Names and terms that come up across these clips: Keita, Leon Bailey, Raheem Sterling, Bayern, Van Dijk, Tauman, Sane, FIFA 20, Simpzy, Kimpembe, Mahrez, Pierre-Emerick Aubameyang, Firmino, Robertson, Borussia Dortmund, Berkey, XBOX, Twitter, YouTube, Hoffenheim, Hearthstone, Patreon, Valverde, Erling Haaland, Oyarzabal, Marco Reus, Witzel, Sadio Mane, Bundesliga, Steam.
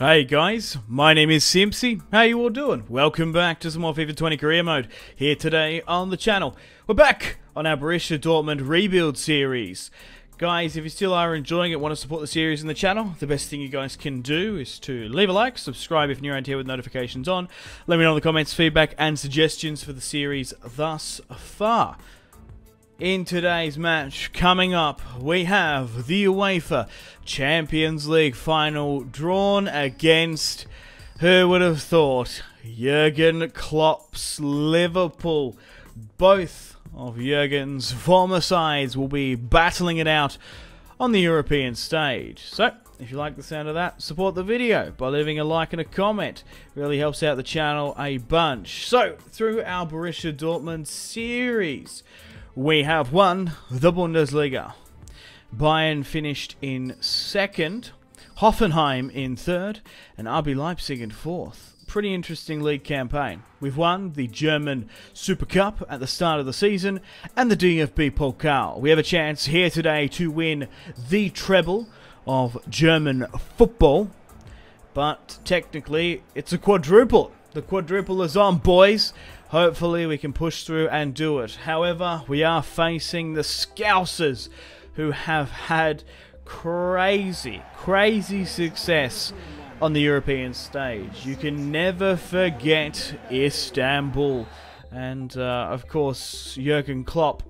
Hey guys, my name is Simpzy. How you all doing? Welcome back to some more FIFA 20 career mode here today on the channel. We're back on our Borussia Dortmund rebuild series. Guys, if you still are enjoying it, want to support the series and the channel, the best thing you guys can do is to leave a like, subscribe if you're around here with notifications on, let me know in the comments, feedback and suggestions for the series thus far. In today's match, coming up, we have the UEFA Champions League final drawn against, who would have thought, Jurgen Klopp's Liverpool. Both of Jurgen's former sides will be battling it out on the European stage. So, if you like the sound of that, support the video by leaving a like and a comment. It really helps out the channel a bunch. So, through our Borussia Dortmund series, we have won the Bundesliga. Bayern finished in second, Hoffenheim in third, and RB Leipzig in fourth. Pretty interesting league campaign. We've won the German Super Cup at the start of the season and the DFB Pokal. We have a chance here today to win the treble of German football, but technically it's a quadruple. The quadruple is on, boys. Hopefully we can push through and do it. However, we are facing the Scousers, who have had crazy success on the European stage. You can never forget Istanbul. And of course, Jurgen Klopp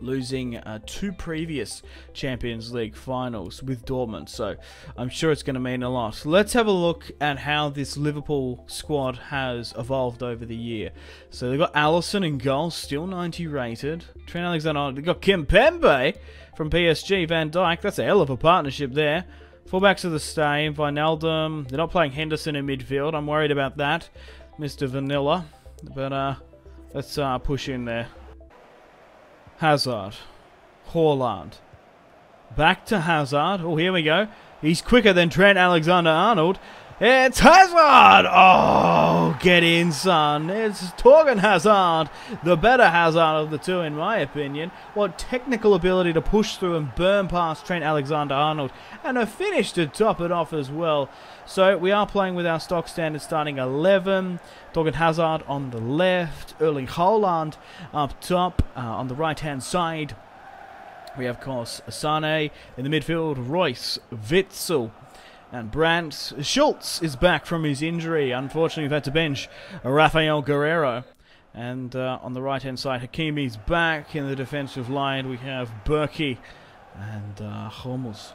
losing two previous Champions League finals with Dortmund, so I'm sure it's going to mean a lot. Let's have a look at how this Liverpool squad has evolved over the year. So they've got Alisson in goal, still 90 rated. Trent Alexander-Arnold, they've got Kimpembe from PSG, Van Dijk, that's a hell of a partnership there. Fullbacks of the Steam, Wijnaldum, they're not playing Henderson in midfield, I'm worried about that, Mr. Vanilla, but let's push in there. Hazard, Haaland, back to Hazard, oh here we go, he's quicker than Trent Alexander-Arnold, it's Hazard, oh get in son, it's Thorgan Hazard, the better Hazard of the two in my opinion. What technical ability to push through and burn past Trent Alexander-Arnold, and a finish to top it off as well. So we are playing with our stock standard starting 11. Thorgan Hazard on the left. Erling Haaland up top on the right-hand side. We have, of course, Sane in the midfield. Reus, Witzel and Brandt. Schultz is back from his injury. Unfortunately, we've had to bench Rafael Guerrero. And on the right-hand side, Hakimi's back. In the defensive line, we have Berkey and Hummels.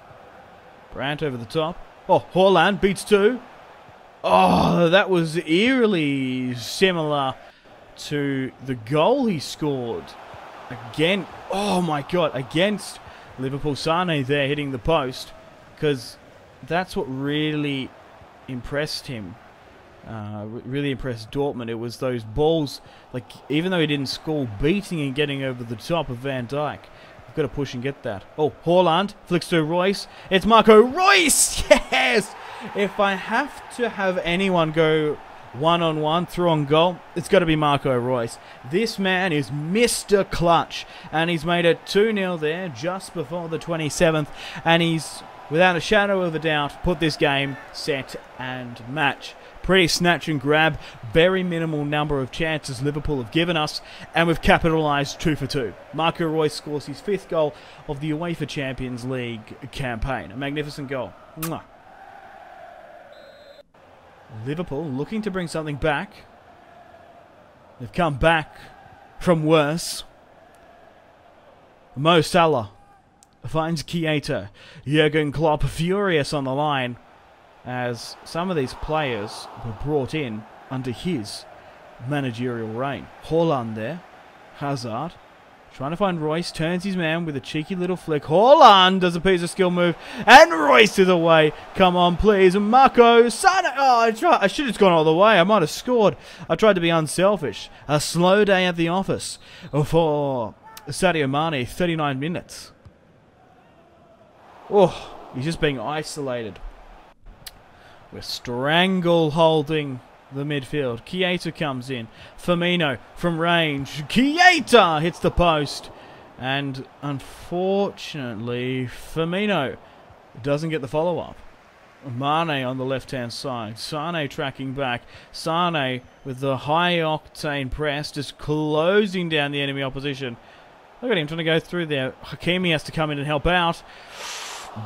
Brandt over the top. Oh, Haaland beats two. Oh, that was eerily similar to the goal he scored again. Oh my God, against Liverpool. Sane there hitting the post, because that's what really impressed him. Really impressed Dortmund. It was those balls, like even though he didn't score, beating and getting over the top of Van Dijk. Got to push and get that. Oh, Haaland flicks to Reus. It's Marco Reus! Yes! If I have to have anyone go one-on-one, through on goal, it's got to be Marco Reus. This man is Mr. Clutch. And he's made it 2-0 there just before the 27th. And he's, without a shadow of a doubt, put this game set and match. Pretty snatch and grab. Very minimal number of chances Liverpool have given us, and we've capitalised 2 for 2. Marco Reus scores his 5th goal of the UEFA Champions League campaign. A magnificent goal. Mwah. Liverpool looking to bring something back. They've come back from worse. Mo Salah finds Keita. Jurgen Klopp furious on the line, as some of these players were brought in under his managerial reign. Haaland there. Hazard trying to find Reus. Turns his man with a cheeky little flick. Haaland does a piece of skill move. And Reus is away. Come on, please. Marco Sane. Oh, I should have gone all the way. I might have scored. I tried to be unselfish. A slow day at the office for Sadio Mane. 39 minutes. Oh, he's just being isolated. We're strangle-holding the midfield. Keita comes in. Firmino from range. Keita hits the post. And unfortunately, Firmino doesn't get the follow-up. Mane on the left-hand side. Sane tracking back. Sane with the high-octane press, just closing down the enemy opposition. Look at him trying to go through there. Hakimi has to come in and help out.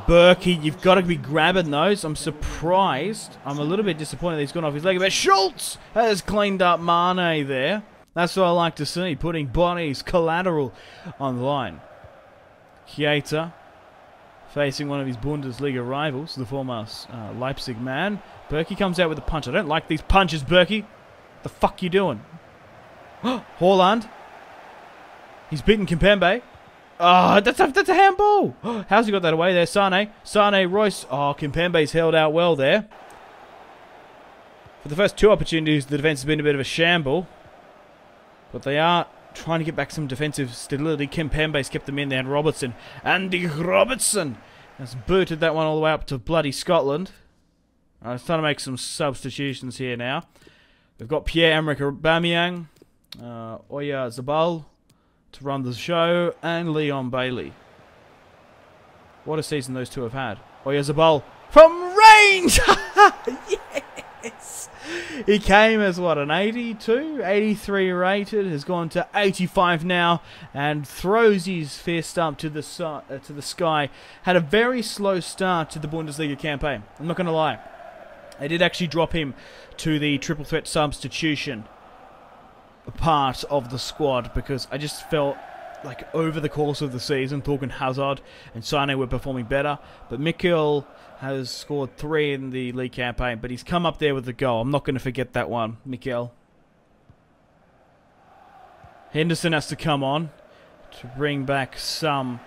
Berkey, you've got to be grabbing those. I'm surprised. I'm a little bit disappointed that he's gone off his leg. But Schultz has cleaned up Mane there. That's what I like to see, putting bodies, collateral on the line. Keita facing one of his Bundesliga rivals, the former Leipzig man. Berkey comes out with a punch. I don't like these punches, Berkey. The fuck you doing? Haaland. He's beaten Kimpembe. Oh, that's a handball. How's he got that away there? Sane. Sane, Royce. Oh, Kimpembe's held out well there. For the first two opportunities, the defense has been a bit of a shamble. But they are trying to get back some defensive stability. Kimpembe's kept them in there. And Robertson. Andy Robertson has booted that one all the way up to bloody Scotland. All right, it's time to make some substitutions here now. We've got Pierre-Emerick Aubameyang, Oyarzabal to run the show, and Leon Bailey. What a season those two have had. Oyarzabal from range! Yes! He came as, what, an 82? 83 rated, has gone to 85 now, and throws his fist up to the sky. Had a very slow start to the Bundesliga campaign. I'm not going to lie. They did actually drop him to the triple threat substitution part of the squad because I just felt like over the course of the season, Thorgan Hazard and Sane were performing better. But Mikel has scored 3 in the league campaign, but he's come up there with the goal. I'm not going to forget that one, Mikel. Henderson has to come on to bring back some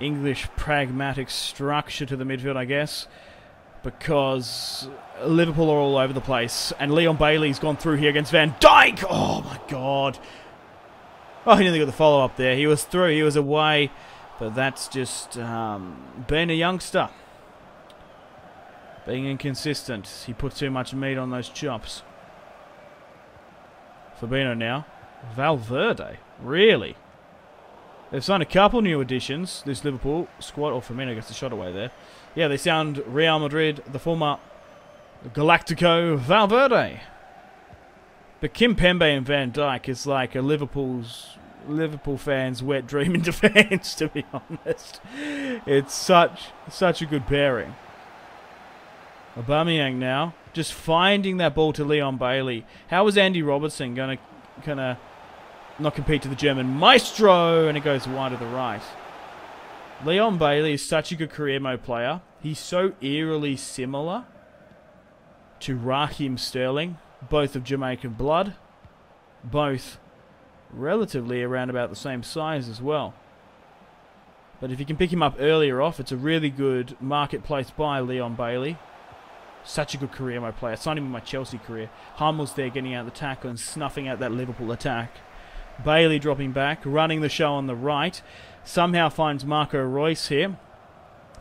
English pragmatic structure to the midfield, I guess, because Liverpool are all over the place. And Leon Bailey's gone through here against Van Dijk. Oh, my God. Oh, he nearly got the follow-up there. He was through. He was away. But that's just being a youngster. Being inconsistent. He put too much meat on those chops. Firmino now. Valverde. Really? They've signed a couple new additions, this Liverpool squad. Oh, Firmino gets the shot away there. Yeah, they sound Real Madrid, the former Galactico Valverde. But Kimpembe and Van Dijk is like a Liverpool fans' wet dream in defence, to be honest. It's such a good pairing. Aubameyang now, just finding that ball to Leon Bailey. How is Andy Robertson gonna not compete to the German maestro? And it goes wide to the right. Leon Bailey is such a good career mode player. He's so eerily similar to Raheem Sterling, both of Jamaican blood, both relatively around about the same size as well. But if you can pick him up earlier off, it's a really good marketplace buy, Leon Bailey. Such a good career mode player. I signed him in my Chelsea career. Hummels there getting out the tackle and snuffing out that Liverpool attack. Bailey dropping back, running the show on the right. Somehow finds Marco Reus here.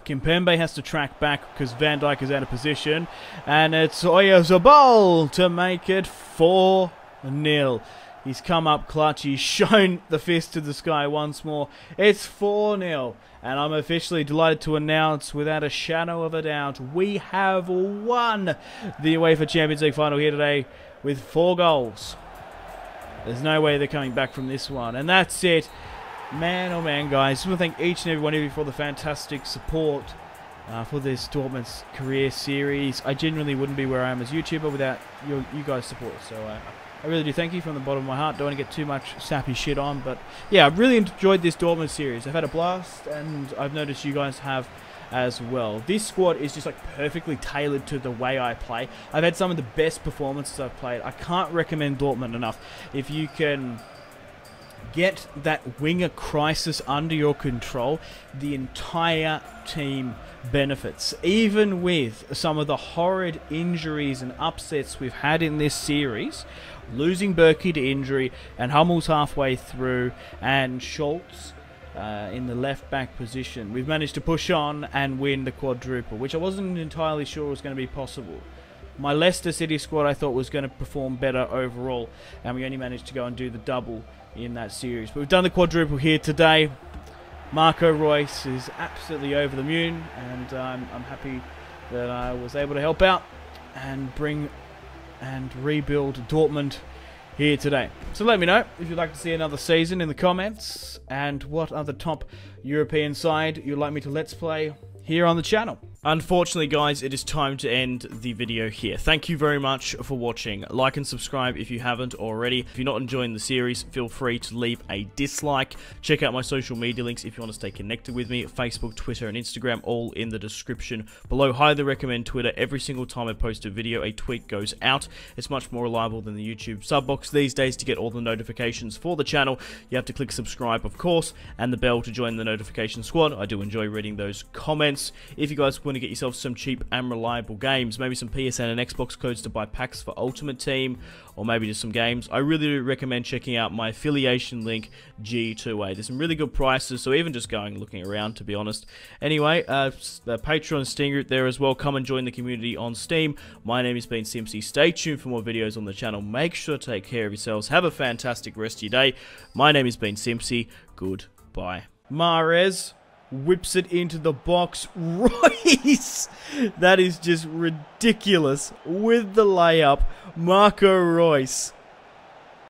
Kimpembe has to track back because Van Dijk is out of position. And it's Oyarzabal to make it 4-0. He's come up clutch. He's shown the fist to the sky once more. It's 4-0. And I'm officially delighted to announce, without a shadow of a doubt, we have won the UEFA Champions League final here today with 4 goals. There's no way they're coming back from this one. And that's it. Man, oh man, guys. I want to thank each and every one of you for the fantastic support for this Dortmund's career series. I genuinely wouldn't be where I am as a YouTuber without you guys' support. So I really do thank you from the bottom of my heart. Don't want to get too much sappy shit on. But yeah, I really enjoyed this Dortmund series. I've had a blast, and I've noticed you guys have as well. This squad is just like perfectly tailored to the way I play. I've had some of the best performances I've played. I can't recommend Dortmund enough. If you can get that winger crisis under your control, the entire team benefits. Even with some of the horrid injuries and upsets we've had in this series, losing Berkey to injury and Hummels halfway through and Schultz in the left-back position, we've managed to push on and win the quadruple, which I wasn't entirely sure was going to be possible. My Leicester City squad I thought was going to perform better overall, and we only managed to go and do the double in that series. But we've done the quadruple here today. Marco Reus is absolutely over the moon, and I'm happy that I was able to help out and bring and rebuild Dortmund here today. So let me know if you'd like to see another season in the comments, and what other top European side you'd like me to let's play here on the channel. Unfortunately, guys, it is time to end the video here. Thank you very much for watching. Like and subscribe if you haven't already. If you're not enjoying the series, feel free to leave a dislike. Check out my social media links if you want to stay connected with me. Facebook, Twitter, and Instagram, all in the description below. Highly recommend Twitter. Every single time I post a video, a tweet goes out. It's much more reliable than the YouTube sub box these days. To get all the notifications for the channel, you have to click subscribe, of course, and the bell to join the notification squad. I do enjoy reading those comments. If you guys want to get yourself some cheap and reliable games, maybe some PSN and Xbox codes to buy packs for Ultimate Team, or maybe just some games, I really do recommend checking out my affiliation link, G2A. There's some really good prices, so even just going looking around, to be honest. Anyway, the Patreon Steam group there as well. Come and join the community on Steam. My name has been Simpzy. Stay tuned for more videos on the channel. Make sure to take care of yourselves. Have a fantastic rest of your day. My name has been Simpzy. Goodbye. Mahrez whips it into the box. Reus! That is just ridiculous. With the layup, Marco Reus.